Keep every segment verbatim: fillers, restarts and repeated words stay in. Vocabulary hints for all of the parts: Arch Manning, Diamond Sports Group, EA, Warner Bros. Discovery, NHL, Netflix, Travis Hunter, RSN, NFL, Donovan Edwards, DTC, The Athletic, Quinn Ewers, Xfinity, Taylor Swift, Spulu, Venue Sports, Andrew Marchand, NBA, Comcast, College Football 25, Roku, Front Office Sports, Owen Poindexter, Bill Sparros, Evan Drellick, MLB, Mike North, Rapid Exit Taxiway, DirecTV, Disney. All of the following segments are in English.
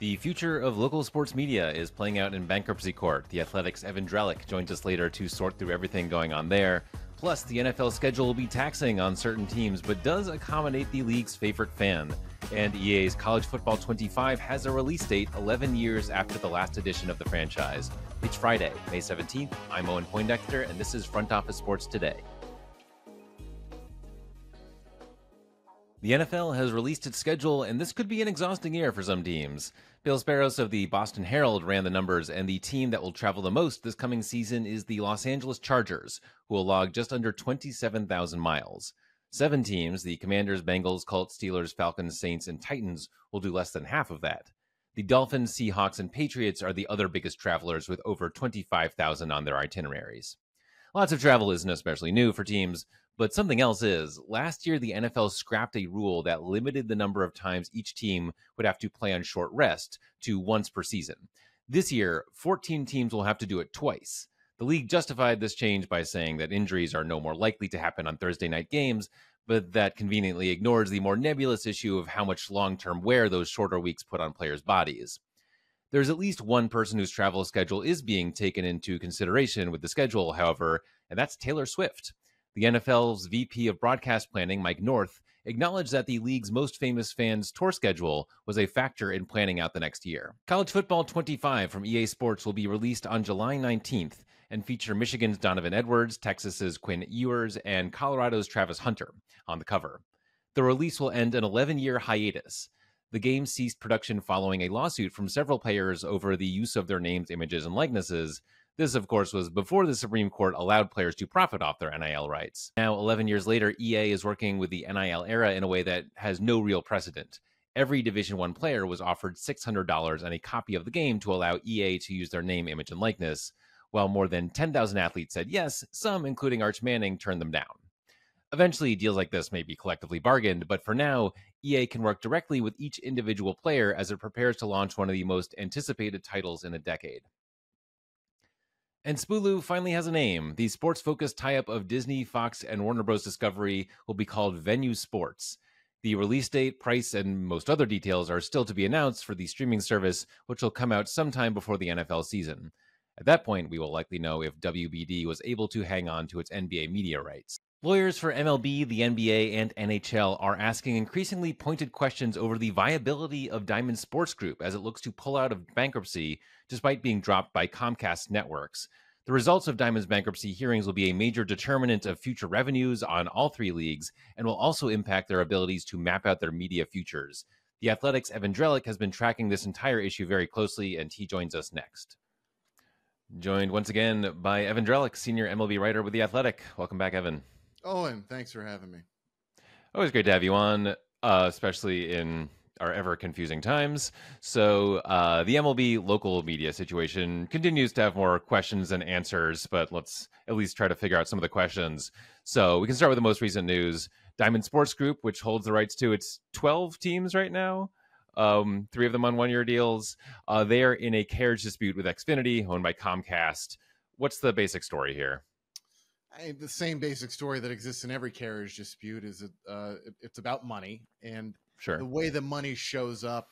The future of local sports media is playing out in bankruptcy court. The Athletic's Evan Drellick joins us later to sort through everything going on there. Plus, the N F L schedule will be taxing on certain teams, but does accommodate the league's favorite fan. And E A's College Football twenty-five has a release date eleven years after the last edition of the franchise. It's Friday, May seventeenth. I'm Owen Poindexter, and this is Front Office Sports Today. The N F L has released its schedule, and this could be an exhausting year for some teams. Bill Sparros of the Boston Herald ran the numbers, and the team that will travel the most this coming season is the Los Angeles Chargers, who will log just under twenty-seven thousand miles. Seven teams, the Commanders, Bengals, Colts, Steelers, Falcons, Saints, and Titans, will do less than half of that. The Dolphins, Seahawks, and Patriots are the other biggest travelers, with over twenty-five thousand on their itineraries. Lots of travel isn't especially new for teams, but something else is. Last year, the N F L scrapped a rule that limited the number of times each team would have to play on short rest to once per season. This year, fourteen teams will have to do it twice. The league justified this change by saying that injuries are no more likely to happen on Thursday night games, but that conveniently ignores the more nebulous issue of how much long-term wear those shorter weeks put on players' bodies. There's at least one person whose travel schedule is being taken into consideration with the schedule, however, and that's Taylor Swift. The N F L's V P of broadcast planning, Mike North, acknowledged that the league's most famous fans' tour schedule was a factor in planning out the next year. College Football twenty-five from E A Sports will be released on July nineteenth and feature Michigan's Donovan Edwards, Texas's Quinn Ewers, and Colorado's Travis Hunter on the cover. The release will end an eleven-year hiatus. The game ceased production following a lawsuit from several players over the use of their names, images, and likenesses. This, of course, was before the Supreme Court allowed players to profit off their N I L rights. Now, eleven years later, E A is working with the N I L era in a way that has no real precedent. Every Division I player was offered six hundred dollars and a copy of the game to allow E A to use their name, image, and likeness. While more than ten thousand athletes said yes, some, including Arch Manning, turned them down. Eventually, deals like this may be collectively bargained, but for now, E A can work directly with each individual player as it prepares to launch one of the most anticipated titles in a decade. And Spulu finally has a name. The sports-focused tie-up of Disney, Fox, and Warner Bros. Discovery will be called Venue Sports. The release date, price, and most other details are still to be announced for the streaming service, which will come out sometime before the N F L season. At that point, we will likely know if W B D was able to hang on to its N B A media rights. Lawyers for M L B, the N B A, and N H L are asking increasingly pointed questions over the viability of Diamond Sports Group as it looks to pull out of bankruptcy despite being dropped by Comcast networks. The results of Diamond's bankruptcy hearings will be a major determinant of future revenues on all three leagues and will also impact their abilities to map out their media futures. The Athletic's Evan Drellick has been tracking this entire issue very closely, and he joins us next. Joined once again by Evan Drellick, senior M L B writer with The Athletic. Welcome back, Evan. Owen, thanks for having me. Always great to have you on, uh, especially in our ever confusing times. So uh, the M L B local media situation continues to have more questions than answers, but let's at least try to figure out some of the questions. So we can start with the most recent news. Diamond Sports Group, which holds the rights to its twelve teams right now, um, three of them on one-year deals. Uh, they are in a carriage dispute with Xfinity, owned by Comcast. What's the basic story here? I, the same basic story that exists in every carriage dispute is it, uh, it, it's about money, and sure. The way the money shows up,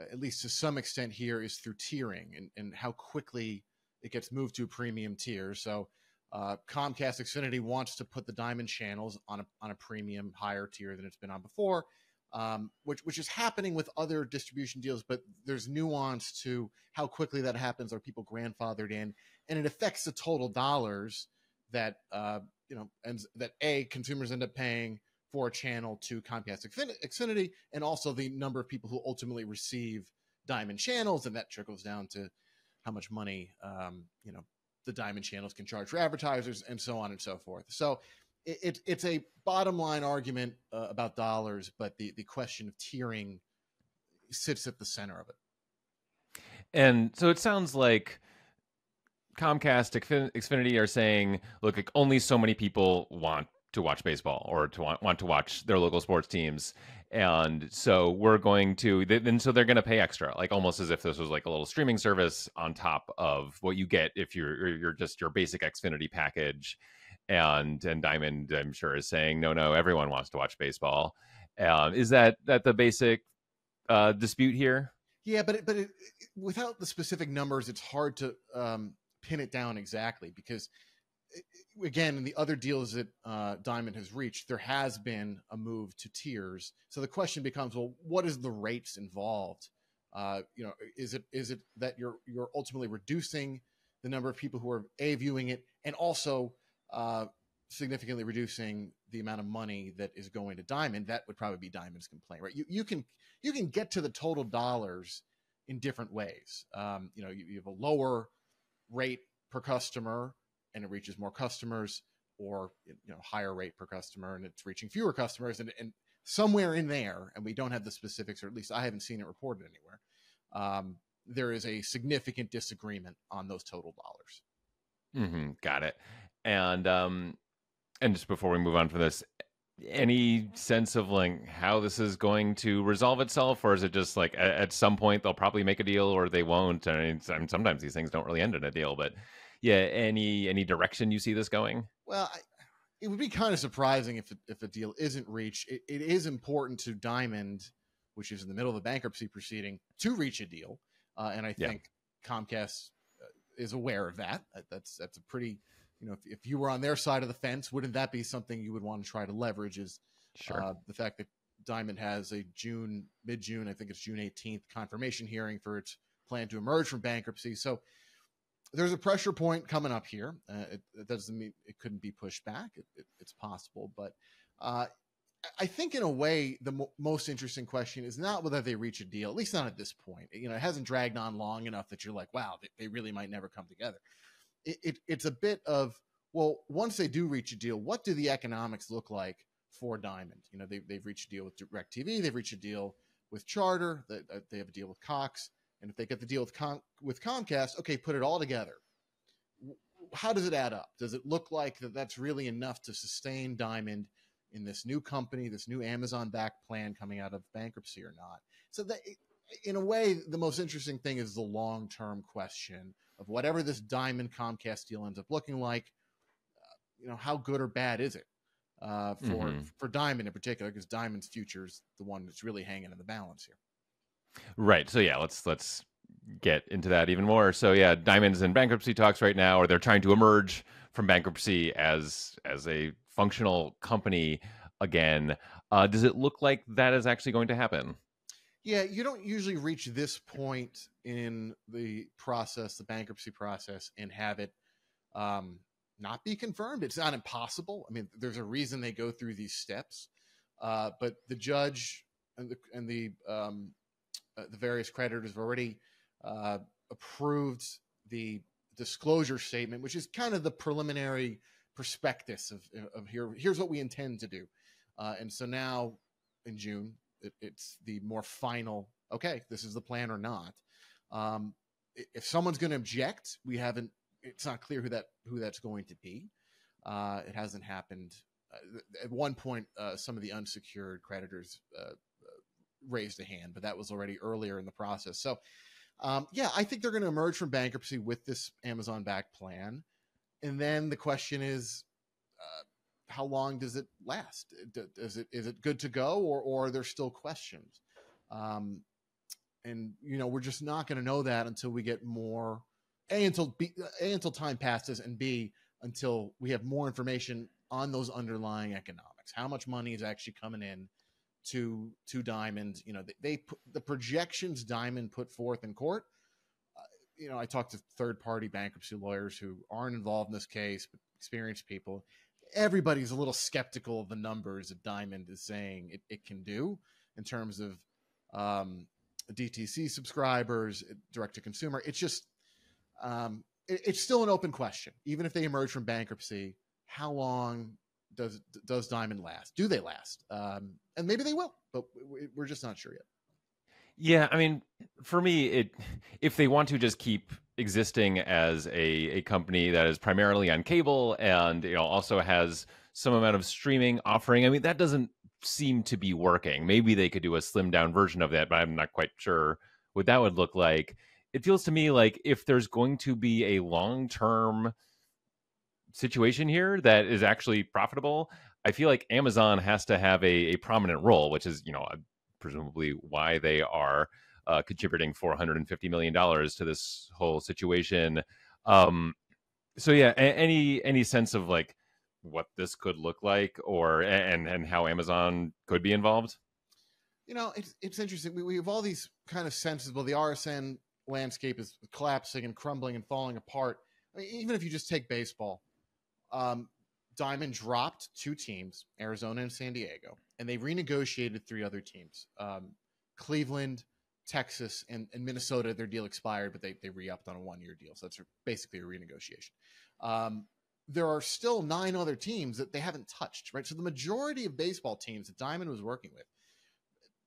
at least to some extent here, is through tiering and, and how quickly it gets moved to a premium tier. So uh, Comcast Xfinity wants to put the Diamond channels on a, on a premium higher tier than it's been on before, um, which, which is happening with other distribution deals, but there's nuance to how quickly that happens. Are people grandfathered in? And it affects the total dollars that uh, you know, and that a consumers end up paying for a channel to Comcast Xfinity, and also the number of people who ultimately receive Diamond channels, and that trickles down to how much money um, you know, the Diamond channels can charge for advertisers, and so on and so forth. So it, it, it's a bottom line argument uh, about dollars, but the the question of tiering sits at the center of it. And so it sounds like Comcast, Xfinity are saying, look, like, only so many people want to watch baseball or to want, want to watch their local sports teams. And so we're going to, then so they're going to pay extra, like almost as if this was like a little streaming service on top of what you get if you're, you're just your basic Xfinity package. And, and Diamond, I'm sure, is saying, no, no, everyone wants to watch baseball. Um, is that, that the basic uh, dispute here? Yeah, but it, but it, without the specific numbers, it's hard to um, pin it down exactly because, again, in the other deals that uh, Diamond has reached, there has been a move to tiers. So the question becomes, well, what is the rates involved? Uh, you know, is it is it that you're you're ultimately reducing the number of people who are A, viewing it, and also uh, significantly reducing the amount of money that is going to Diamond? That would probably be Diamond's complaint, right? You you can you can get to the total dollars in different ways. Um, you know, you, you have a lower rate per customer and it reaches more customers, or you know, higher rate per customer and it's reaching fewer customers, and, and somewhere in there, and we don't have the specifics, or at least I haven't seen it reported anywhere, um, there is a significant disagreement on those total dollars. Mm-hmm, got it. And um, and just before we move on from this, any sense of like how this is going to resolve itself, or is it just like at, at some point they'll probably make a deal or they won't? I mean, sometimes these things don't really end in a deal, but yeah, any any direction you see this going? Well, I, it would be kind of surprising if if a deal isn't reached. It, it is important to Diamond, which is in the middle of a bankruptcy proceeding, to reach a deal, uh, and I think yeah. Comcast is aware of that. That's that's a pretty. You know, if, if you were on their side of the fence, wouldn't that be something you would want to try to leverage is sure. uh, the fact that Diamond has a June, mid-June, I think it's June eighteenth confirmation hearing for its plan to emerge from bankruptcy. So there's a pressure point coming up here. Uh, it, it doesn't mean it couldn't be pushed back. It, it, it's possible. But uh, I think in a way, the mo most interesting question is not whether they reach a deal, at least not at this point. You know, it hasn't dragged on long enough that you're like, wow, they, they really might never come together. It, it, it's a bit of, well, once they do reach a deal, what do the economics look like for Diamond? You know, they, they've reached a deal with DirecTV. They've reached a deal with Charter. They, they have a deal with Cox. And if they get the deal with, Com with Comcast, okay, put it all together. How does it add up? Does it look like that that's really enough to sustain Diamond in this new company, this new Amazon-backed plan coming out of bankruptcy or not? So that, in a way, the most interesting thing is the long-term question of whatever this Diamond Comcast deal ends up looking like, uh, you know, how good or bad is it uh, for, mm-hmm. for Diamond in particular, because Diamond's future is the one that's really hanging in the balance here. Right. So, yeah, let's let's get into that even more. So, yeah, Diamond's in bankruptcy talks right now, or they're trying to emerge from bankruptcy as as a functional company again. Uh, does it look like that is actually going to happen? Yeah, you don't usually reach this point in the process, the bankruptcy process, and have it um, not be confirmed. It's not impossible. I mean, there's a reason they go through these steps, uh, but the judge and the and the, um, uh, the various creditors have already uh, approved the disclosure statement, which is kind of the preliminary prospectus of, of here. Here's what we intend to do, uh, and so now in June. It's the more final, okay, this is the plan or not. Um, if someone's going to object, we haven't, it's not clear who that, who that's going to be. Uh, it hasn't happened. Uh, at one point, uh, some of the unsecured creditors uh, raised a hand, but that was already earlier in the process. So um, yeah, I think they're going to emerge from bankruptcy with this Amazon-backed plan. And then the question is, uh, how long does it last? Does it, is it good to go, or, or are there still questions? Um, and, you know, we're just not going to know that until we get more, A, until B, A, until time passes, and B, until we have more information on those underlying economics. How much money is actually coming in to, to Diamond? You know, they, they put, the projections Diamond put forth in court, uh, you know, I talked to third-party bankruptcy lawyers who aren't involved in this case, but experienced people. Everybody's a little skeptical of the numbers that Diamond is saying it, it can do in terms of um, D T C subscribers, direct-to-consumer. It's just um, it, it's still an open question. Even if they emerge from bankruptcy, how long does does Diamond last? Do they last? Um, and maybe they will, but we're just not sure yet. Yeah, I mean, for me, it if they want to just keep existing as a, a company that is primarily on cable and, you know, also has some amount of streaming offering, I mean, that doesn't seem to be working. Maybe they could do a slimmed down version of that, but I'm not quite sure what that would look like. It feels to me like if there's going to be a long-term situation here that is actually profitable, I feel like Amazon has to have a, a prominent role, which is, you know, a, presumably why they are uh, contributing four hundred fifty million dollars to this whole situation. Um, so yeah, any any sense of like what this could look like, or and and how Amazon could be involved? You know, it's it's interesting. We, we have all these kind of senses. Well, the R S N landscape is collapsing and crumbling and falling apart. I mean, even if you just take baseball, um, Diamond dropped two teams, Arizona and San Diego, and they renegotiated three other teams: um, Cleveland, Texas, and, and Minnesota. Their deal expired, but they they re-upped on a one-year deal, so that's basically a renegotiation. Um, there are still nine other teams that they haven't touched, right? So the majority of baseball teams that Diamond was working with,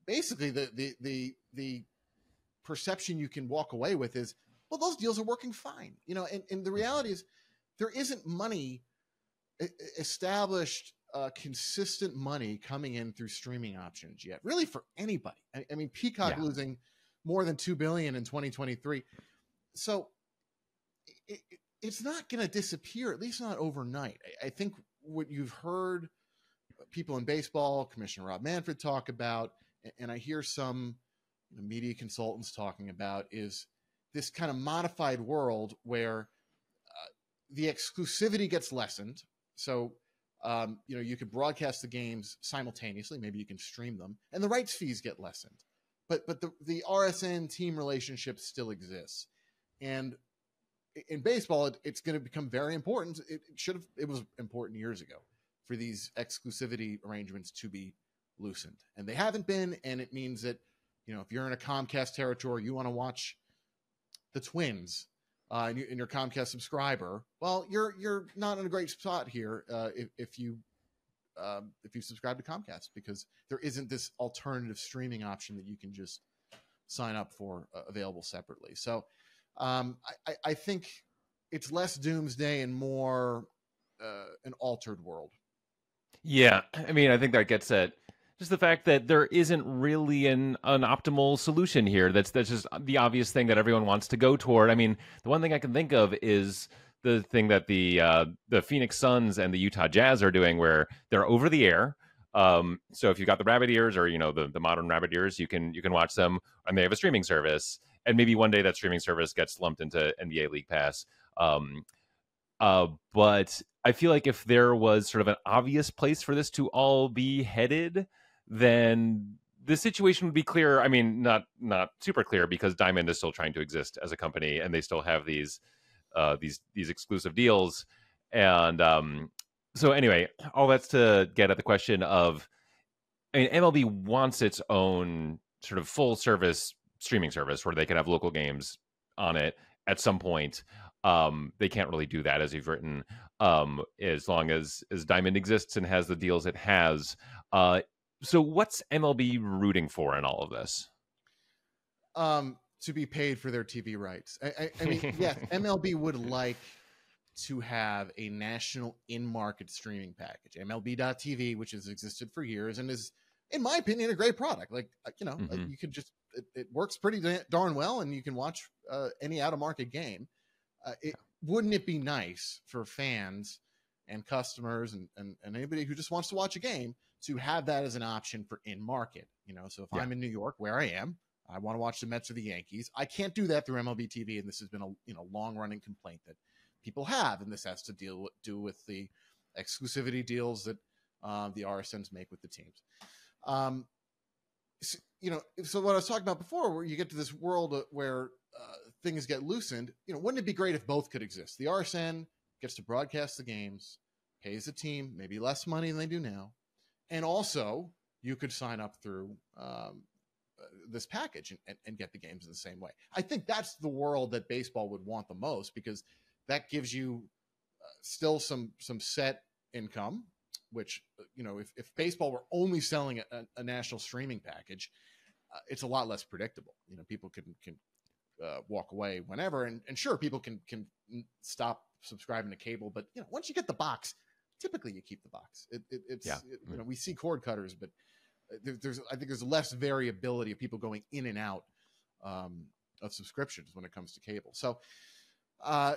basically the the the the perception you can walk away with is, well, those deals are working fine, you know. And, and the reality is, there isn't money established, uh, consistent money coming in through streaming options yet, really, for anybody. I, I mean, Peacock yeah. losing more than two billion in twenty twenty-three, so it, it, it's not going to disappear, at least not overnight. I, I think what you've heard people in baseball, Commissioner Rob Manfred, talk about, and I hear some media consultants talking about, is this kind of modified world where uh, the exclusivity gets lessened. So, um, you know, you could broadcast the games simultaneously. Maybe you can stream them, and the rights fees get lessened. But but the, the R S N team relationship still exists. And in baseball, it, it's going to become very important. It, it should have, it was important years ago for these exclusivity arrangements to be loosened, and they haven't been. And it means that, you know, if you're in a Comcast territory, you want to watch the Twins, uh, and, you, and you're a Comcast subscriber, well, you're you're not in a great spot here uh, if, if you um, if you subscribe to Comcast, because there isn't this alternative streaming option that you can just sign up for, uh, available separately. So um, I, I think it's less doomsday and more uh, an altered world. Yeah, I mean, I think that gets at just the fact that there isn't really an, an optimal solution here. That's that's just the obvious thing that everyone wants to go toward. I mean, the one thing I can think of is the thing that the uh, the Phoenix Suns and the Utah Jazz are doing, where they're over the air. Um, so if you've got the rabbit ears, or you know the the modern rabbit ears, you can you can watch them, and they have a streaming service. And maybe one day that streaming service gets lumped into N B A League Pass. Um, uh, but I feel like if there was sort of an obvious place for this to all be headed, then the situation would be clear. I mean, not not super clear, because Diamond is still trying to exist as a company, and they still have these uh, these these exclusive deals. And um, so anyway, all that's to get at the question of, I mean, M L B wants its own sort of full service streaming service where they can have local games on it at some point. Um, they can't really do that, as you've written, um, as long as, as Diamond exists and has the deals it has. Uh, So what's M L B rooting for in all of this? Um, to be paid for their T V rights. I, I, I mean, yes, M L B would like to have a national in-market streaming package. M L B dot T V, which has existed for years and is, in my opinion, a great product. Like, you know, mm-hmm. like you could just, it, it works pretty darn well, and you can watch uh, any out-of-market game. Uh, it, wouldn't it be nice for fans and customers and, and, and anybody who just wants to watch a game to have that as an option for in market, you know? So if yeah. I'm in New York, where I am, I want to watch the Mets or the Yankees. I can't do that through M L B T V. And this has been a you know long running complaint that people have. And this has to deal with, do with the exclusivity deals that uh, the R S Ns make with the teams. Um, so, you know, so what I was talking about before, where you get to this world where uh, things get loosened, you know, wouldn't it be great if both could exist? The R S N gets to broadcast the games, pays the team maybe less money than they do now. And also, you could sign up through um, this package and, and, and get the games in the same way. I think that's the world that baseball would want the most, because that gives you uh, still some some set income, which, you know, if, if baseball were only selling a, a national streaming package, uh, it's a lot less predictable. You know, people can, can uh, walk away whenever. And, and sure, people can, can stop subscribing to cable. But, you know, once you get the box, typically you keep the box. It, it, it's, yeah. it, you know, we see cord cutters, but there, there's, I think there's less variability of people going in and out um, of subscriptions when it comes to cable. So uh,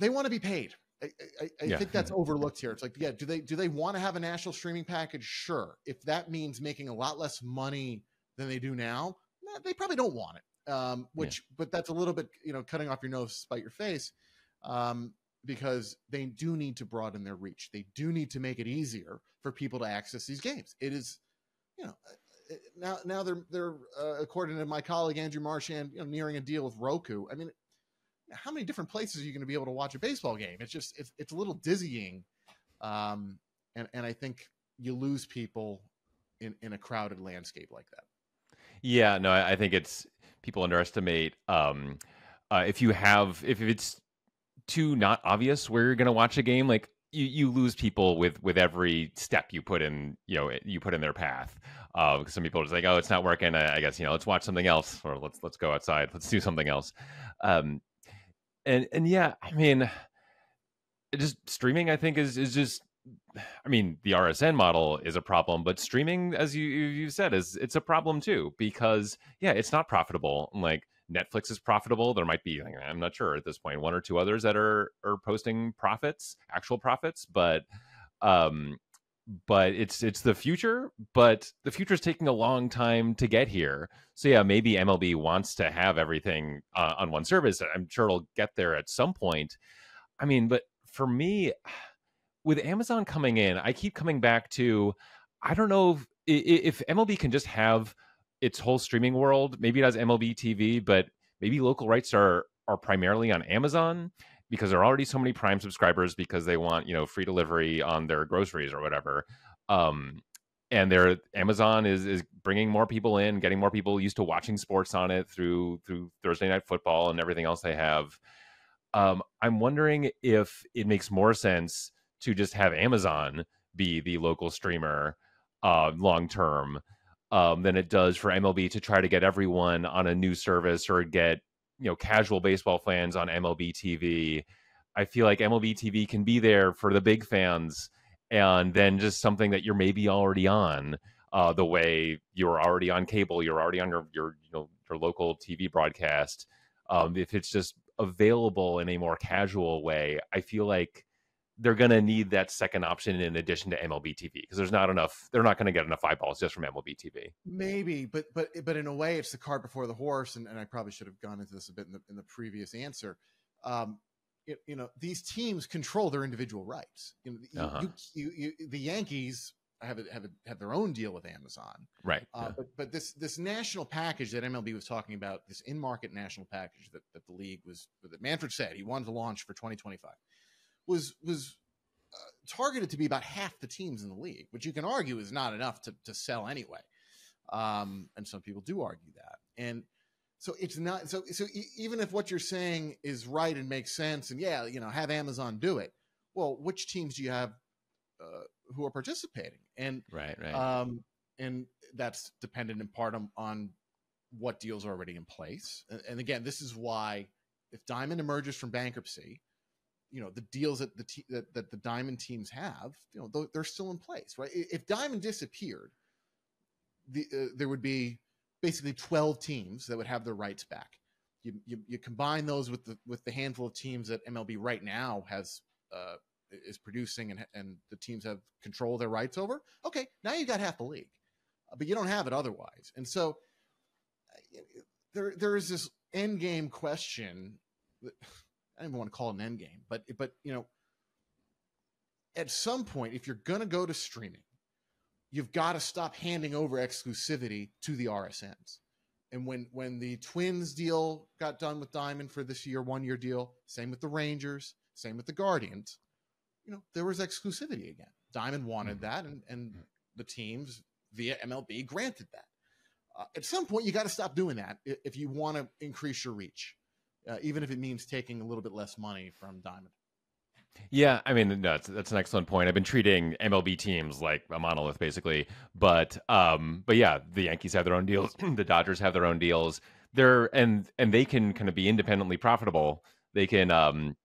they want to be paid. I, I, I yeah. think that's overlooked here. It's like, yeah, do they, do they want to have a national streaming package? Sure. If that means making a lot less money than they do now, they probably don't want it. um, which, yeah. but that's a little bit, you know, cutting off your nose to spite your face, um, because they do need to broaden their reach. They do need to make it easier for people to access these games. It is, you know, now, now they're, they're uh, according to my colleague, Andrew Marchand, you know, nearing a deal with Roku. I mean, how many different places are you going to be able to watch a baseball game? It's just, it's, it's a little dizzying. Um, and, and I think you lose people in, in a crowded landscape like that. Yeah, no, I think it's people underestimate um, uh, if you have if, if it's too not obvious where you're going to watch a game, like you, you lose people with with every step you put in, you know, you put in their path. Uh, some people are just like, oh, it's not working. I, I guess, you know, let's watch something else, or let's let's go outside. Let's do something else. Um, and and yeah, I mean, just streaming, I think, is is just. I mean, the R S N model is a problem, but streaming, as you you said, is it's a problem too, because yeah, it's not profitable. Like Netflix is profitable. There might be, I'm not sure at this point, one or two others that are are posting profits, actual profits, but um, but it's it's the future. But the future is taking a long time to get here. So yeah, maybe M L B wants to have everything uh, on one service. I'm sure it'll get there at some point. I mean, but for me, with Amazon coming in, I keep coming back to, I don't know if, if M L B can just have its whole streaming world. Maybe it has M L B T V, but maybe local rights are are primarily on Amazon, because there are already so many Prime subscribers, because they want, you know, free delivery on their groceries or whatever. Um, and their Amazon is is bringing more people in, getting more people used to watching sports on it through through Thursday Night Football and everything else they have. Um, I'm wondering if it makes more sense to just have Amazon be the local streamer uh, long-term um, than it does for M L B to try to get everyone on a new service, or get, you know, casual baseball fans on M L B T V. I feel like M L B T V can be there for the big fans, and then just something that you're maybe already on, uh, the way you're already on cable, you're already on your, your, you know, your local T V broadcast. Um, if it's just available in a more casual way, I feel like they're going to need that second option in addition to M L B T V, because there's not enough, they're not going to get enough eyeballs just from M L B T V. Maybe, but, but, but in a way it's the cart before the horse. And, and I probably should have gone into this a bit in the, in the previous answer. Um, it, you know, these teams control their individual rights. You know, you, uh-huh. you, you, you, the Yankees have, have, have their own deal with Amazon. Right. Uh, yeah. But, but this, this national package that M L B was talking about, this in-market national package that, that the league was, that Manfred said he wanted to launch for twenty twenty-five. was was uh, targeted to be about half the teams in the league, which you can argue is not enough to, to sell anyway. Um, and some people do argue that. And so it's not, so, so e even if what you're saying is right and makes sense, and yeah, you know, have Amazon do it. Well, which teams do you have uh, who are participating? And, right, right. Um, and that's dependent in part on, on what deals are already in place. And, and again, this is why if Diamond emerges from bankruptcy, you know, the deals that the te that, that the Diamond teams have, you know, they're, they're still in place, right? If Diamond disappeared, the, uh, there would be basically twelve teams that would have their rights back. You, you, you combine those with the, with the handful of teams that M L B right now has, uh, is producing, and, and the teams have control of their rights over. Okay. Now you've got half the league, but you don't have it otherwise. And so there, there is this end game question that, I don't even want to call it an end game, but, but, you know, at some point, if you're going to go to streaming, you've got to stop handing over exclusivity to the R S Ns. And when, when the Twins deal got done with Diamond for this year, one year deal, same with the Rangers, same with the Guardians, you know, there was exclusivity again. Diamond wanted that, and, and the teams via M L B granted that. Uh, at some point, you got to stop doing that if you want to increase your reach. Uh, even if it means taking a little bit less money from Diamond. Yeah, I mean, no, that's, that's an excellent point. I've been treating M L B teams like a monolith, basically. But um, but yeah, the Yankees have their own deals. The Dodgers have their own deals. They're and and they can kind of be independently profitable. They can, um,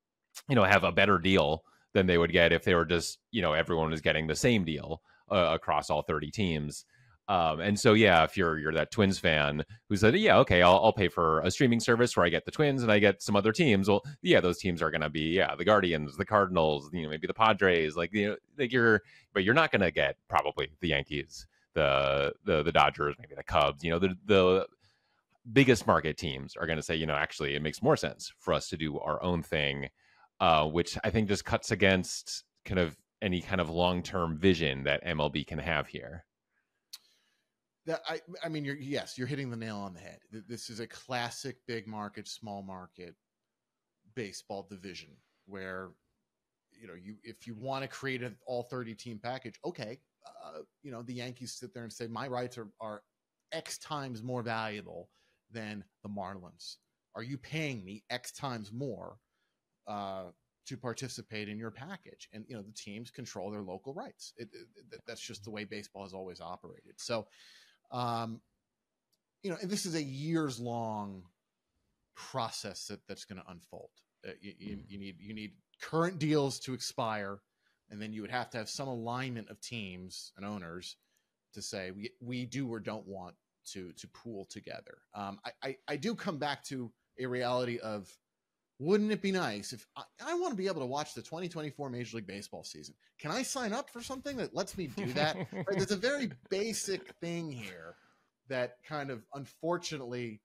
you know, have a better deal than they would get if they were just, you know, everyone was getting the same deal uh, across all thirty teams. Um, and so, yeah, if you're you're that Twins fan who said, yeah, okay, I'll, I'll pay for a streaming service where I get the Twins and I get some other teams. Well, yeah, those teams are going to be, yeah, the Guardians, the Cardinals, you know, maybe the Padres, like, you know, like you're, but you're not going to get probably the Yankees, the, the, the Dodgers, maybe the Cubs, you know, the, the, biggest market teams are going to say, you know, actually, it makes more sense for us to do our own thing, uh, which I think just cuts against kind of any kind of long-term vision that M L B can have here. That I, I mean, you're yes, you're hitting the nail on the head. This is a classic big market, small market baseball division where, you know, you if you want to create an all thirty team package, okay, uh, you know, the Yankees sit there and say my rights are are X times more valuable than the Marlins. Are you paying me X times more uh, to participate in your package? And, you know, the teams control their local rights. It, it, that's just the way baseball has always operated. So, um, you know, and this is a years long process that, that's going to unfold. Uh, you, you, you need, you need current deals to expire. And then you would have to have some alignment of teams and owners to say, we, we do, or don't want to, to pool together. Um, I, I, I do come back to a reality of, wouldn't it be nice if I, I want to be able to watch the twenty twenty-four Major League Baseball season? Can I sign up for something that lets me do that? Right, there's a very basic thing here that kind of unfortunately,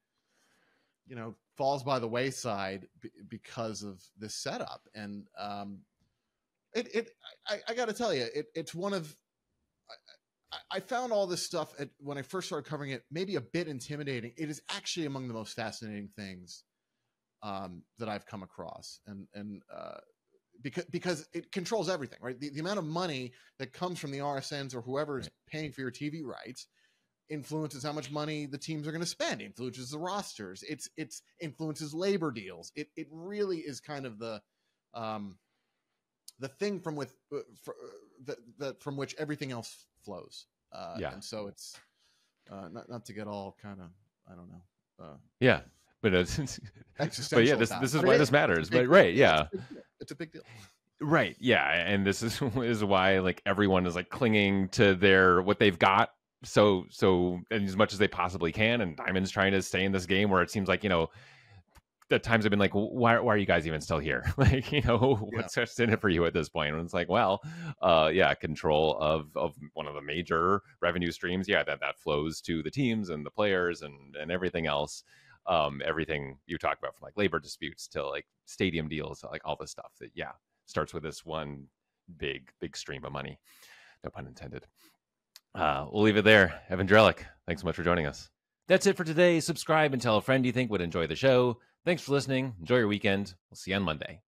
you know, falls by the wayside b because of this setup. And um, it, it, I, I got to tell you, it, it's one of, I, I found all this stuff at, when I first started covering it, maybe a bit intimidating. It is actually among the most fascinating things um that I've come across, and and uh because because it controls everything, right? The, the amount of money that comes from the R S Ns or whoever is paying for your T V rights influences how much money the teams are going to spend, influences the rosters, it's it's influences labor deals. It it really is kind of the um the thing from with uh, for, uh, that that from which everything else flows. Uh yeah. And so it's uh not not to get all kind of, I don't know, uh yeah. But, it's, but yeah, this, this is why this matters. But right. Yeah. It's a big deal. Right. Yeah. And this is, is why like everyone is like clinging to their, what they've got. So, so and as much as they possibly can. And Diamond's trying to stay in this game where it seems like, you know, the times have been like, why, why are you guys even still here? Like, you know, what's yeah. in it for you at this point? And it's like, well, uh, yeah, control of, of one of the major revenue streams. Yeah. That, that flows to the teams and the players and, and everything else. Um, everything you talk about, from like labor disputes to like stadium deals, to like all this stuff that, yeah, starts with this one big, big stream of money. No pun intended. Uh, we'll leave it there. Evan Drellick, thanks so much for joining us. That's it for today. Subscribe and tell a friend you think would enjoy the show. Thanks for listening. Enjoy your weekend. We'll see you on Monday.